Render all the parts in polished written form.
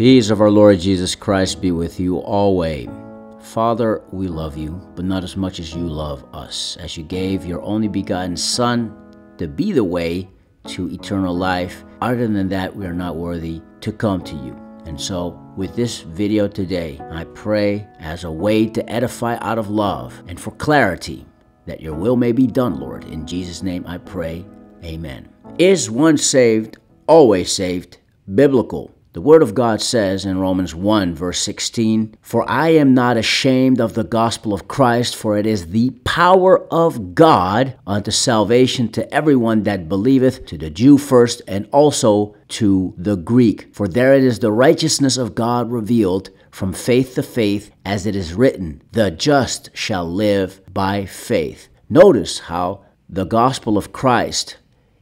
Peace of our Lord Jesus Christ be with you always. Father, we love you, but not as much as you love us, as you gave your only begotten Son to be the way to eternal life. Other than that, we are not worthy to come to you. And so, with this video today, I pray as a way to edify out of love and for clarity that your will may be done, Lord. In Jesus' name I pray, amen. Is one saved, always saved? Biblical. The Word of God says in Romans 1, verse 16, "For I am not ashamed of the gospel of Christ, for it is the power of God unto salvation to everyone that believeth, to the Jew first, and also to the Greek. For there it is the righteousness of God revealed from faith to faith, as it is written, the just shall live by faith." Notice how the gospel of Christ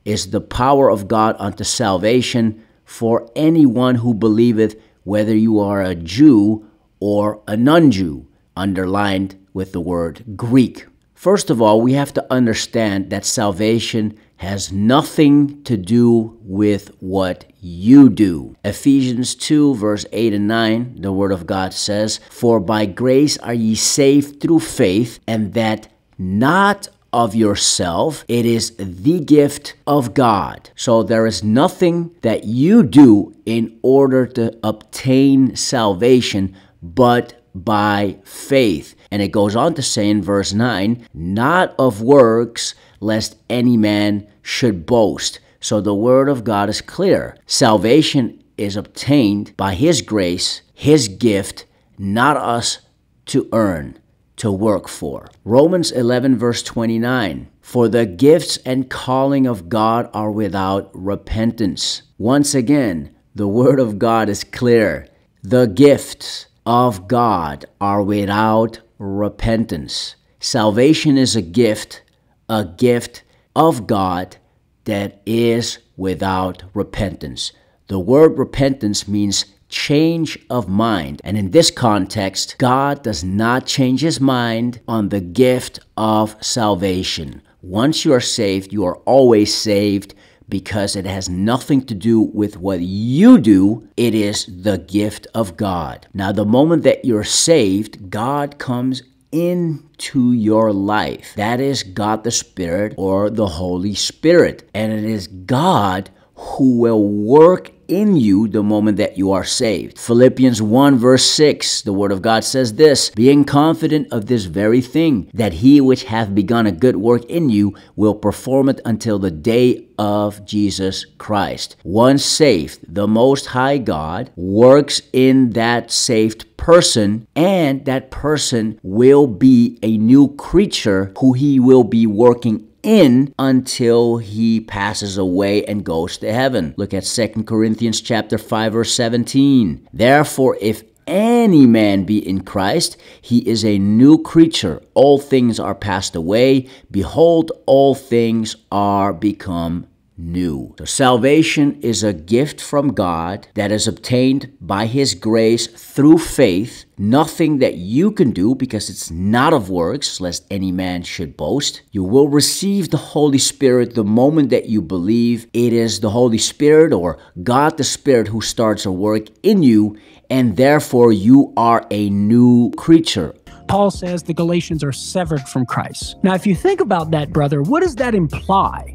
is the power of God unto salvation for anyone who believeth, whether you are a Jew or a non-Jew, underlined with the word Greek. First of all, we have to understand that salvation has nothing to do with what you do. Ephesians 2, verse 8 and 9, the Word of God says, "For by grace are ye saved through faith, and that not of yourself, it is the gift of God." So there is nothing that you do in order to obtain salvation, but by faith. And it goes on to say in verse 9, "Not of works, lest any man should boast." So the Word of God is clear. Salvation is obtained by His grace, His gift, not us to earn, to work for. Romans 11, verse 29, "For the gifts and calling of God are without repentance." Once again, the Word of God is clear. The gifts of God are without repentance. Salvation is a gift of God that is without repentance. The word repentance means change of mind. And in this context, God does not change His mind on the gift of salvation. Once you are saved, you are always saved, because it has nothing to do with what you do. It is the gift of God. Now, the moment that you're saved, God comes into your life. That is God the Spirit, or the Holy Spirit. And it is God who will work in you the moment that you are saved. Philippians 1 verse 6, the Word of God says this, "Being confident of this very thing, that He which hath begun a good work in you will perform it until the day of Jesus Christ." Once saved, the Most High God works in that saved person, and that person will be a new creature who He will be working in until He passes away and goes to heaven. Look at 2 Corinthians chapter 5 verse 17. "Therefore, if any man be in Christ, he is a new creature. All things are passed away. Behold, all things are become new." So salvation is a gift from God that is obtained by His grace through faith. Nothing that you can do, because it's not of works, lest any man should boast. You will receive the Holy Spirit the moment that you believe. It is the Holy Spirit, or God the Spirit, who starts a work in you, and therefore you are a new creature. Paul says the Galatians are severed from Christ. Now, if you think about that, brother, what does that imply?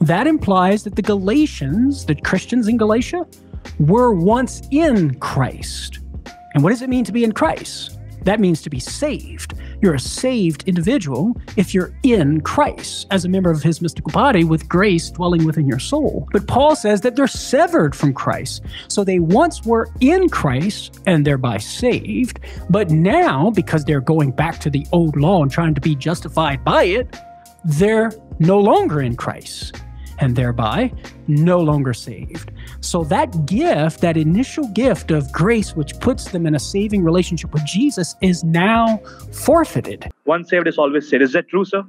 That implies that the Galatians, the Christians in Galatia, were once in Christ. And what does it mean to be in Christ? That means to be saved. You're a saved individual if you're in Christ, as a member of His mystical body, with grace dwelling within your soul. But Paul says that they're severed from Christ. So they once were in Christ and thereby saved. But now, because they're going back to the old law and trying to be justified by it, they're no longer in Christ, and thereby no longer saved. So that gift, that initial gift of grace, which puts them in a saving relationship with Jesus, is now forfeited. Once saved is always saved. Is that true, sir?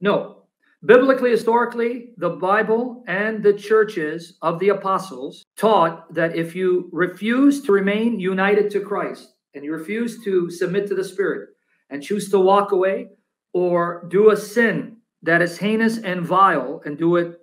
No. Biblically, historically, the Bible and the churches of the apostles taught that if you refuse to remain united to Christ, and you refuse to submit to the Spirit, and choose to walk away or do a sin that is heinous and vile, and do it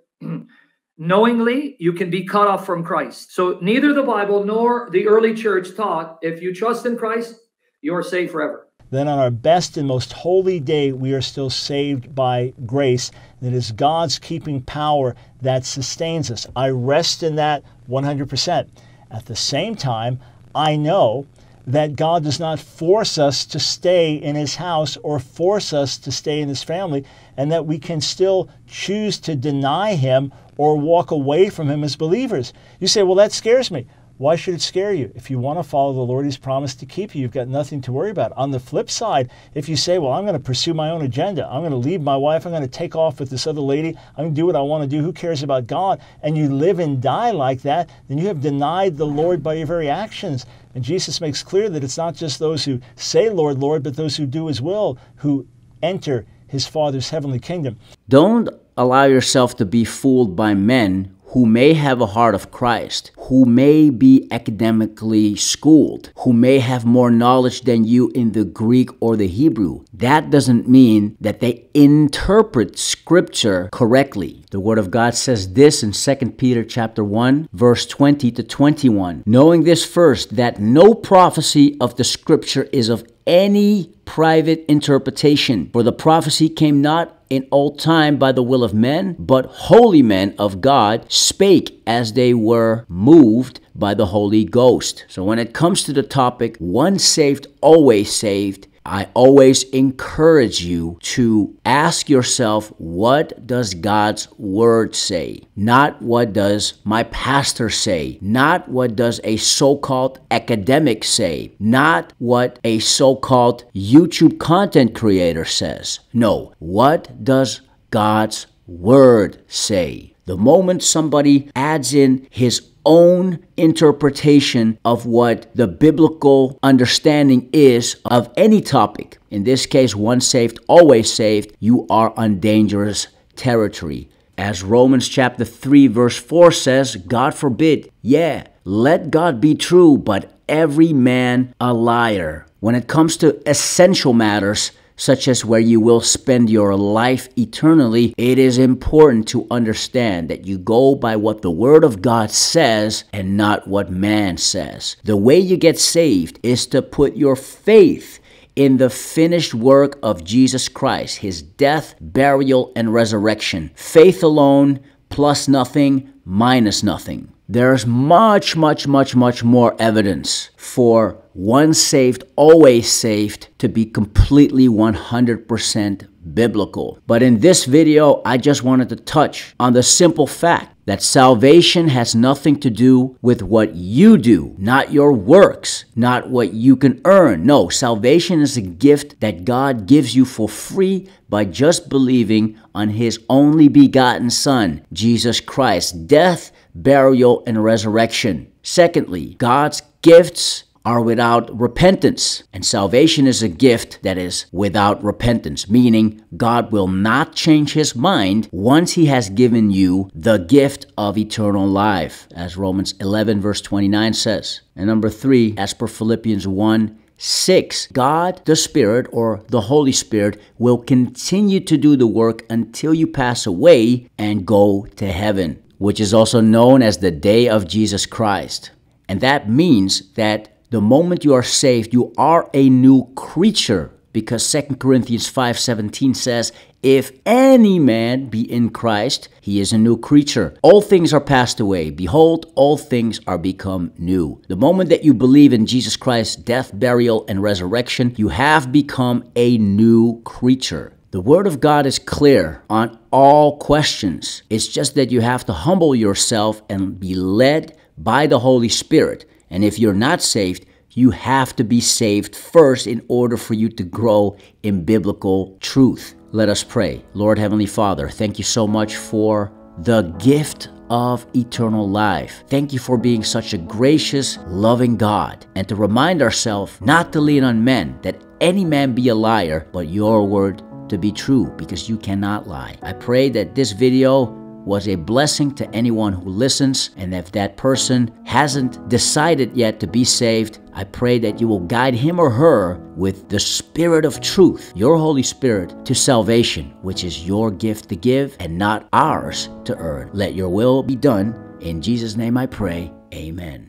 knowingly, you can be cut off from Christ. So neither the Bible nor the early church taught, if you trust in Christ, you are saved forever. Then on our best and most holy day, we are still saved by grace. And it is God's keeping power that sustains us. I rest in that 100%. At the same time, I know that God does not force us to stay in His house or force us to stay in His family, and that we can still choose to deny Him or walk away from Him as believers. You say, well, that scares me. Why should it scare you? If you want to follow the Lord, He's promised to keep you. You've got nothing to worry about. On the flip side, if you say, well, I'm going to pursue my own agenda. I'm going to leave my wife. I'm going to take off with this other lady. I'm going to do what I want to do. Who cares about God? And you live and die like that, then you have denied the Lord by your very actions. And Jesus makes clear that it's not just those who say, Lord, Lord, but those who do His will, who enter His Father's heavenly kingdom. Don't allow yourself to be fooled by men who may have a heart of Christ, who may be academically schooled, who may have more knowledge than you in the Greek or the Hebrew. That doesn't mean that they interpret Scripture correctly. The Word of God says this in 2 Peter chapter 1, verse 20 to 21. Knowing this first, that no prophecy of the Scripture is of any private interpretation, for the prophecy came not in old time by the will of men, but holy men of God spake as they were moved by the Holy Ghost. So when it comes to the topic, once saved, always saved, I always encourage you to ask yourself, what does God's Word say? Not what does my pastor say? Not what does a so-called academic say? Not what a so-called YouTube content creator says. No, what does God's Word say? The moment somebody adds in his own interpretation of what the biblical understanding is of any topic, in this case, once saved, always saved, you are on dangerous territory. As Romans chapter 3 verse 4 says, God forbid, yeah, let God be true, but every man a liar. When it comes to essential matters, such as where you will spend your life eternally, it is important to understand that you go by what the Word of God says and not what man says. The way you get saved is to put your faith in the finished work of Jesus Christ, His death, burial, and resurrection. Faith alone, plus nothing, minus nothing. There's much, much, much, much more evidence for once saved, always saved to be completely 100% biblical. But in this video, I just wanted to touch on the simple fact that salvation has nothing to do with what you do, not your works, not what you can earn. No, salvation is a gift that God gives you for free by just believing on His only begotten Son, Jesus Christ, death, burial, and resurrection. Secondly, God's gifts are without repentance, and salvation is a gift that is without repentance, meaning God will not change His mind once He has given you the gift of eternal life, as Romans 11 verse 29 says. And number three, as per Philippians 1:6, God the Spirit, or the Holy Spirit, will continue to do the work until you pass away and go to heaven, which is also known as the day of Jesus Christ. And that means that the moment you are saved, you are a new creature, because 2 Corinthians 5:17 says, if any man be in Christ, he is a new creature. All things are passed away. Behold, all things are become new. The moment that you believe in Jesus Christ's death, burial, and resurrection, you have become a new creature. The Word of God is clear on all questions. It's just that you have to humble yourself and be led by the Holy Spirit. And if you're not saved, you have to be saved first in order for you to grow in biblical truth. Let us pray. Lord Heavenly Father, thank you so much for the gift of eternal life. Thank you for being such a gracious, loving God, and to remind ourselves not to lean on men, that any man be a liar, but your word to be true, because you cannot lie. I pray that this video was a blessing to anyone who listens. And if that person hasn't decided yet to be saved, I pray that you will guide him or her with the Spirit of truth, your Holy Spirit, to salvation, which is your gift to give and not ours to earn. Let your will be done. In Jesus' name I pray. Amen.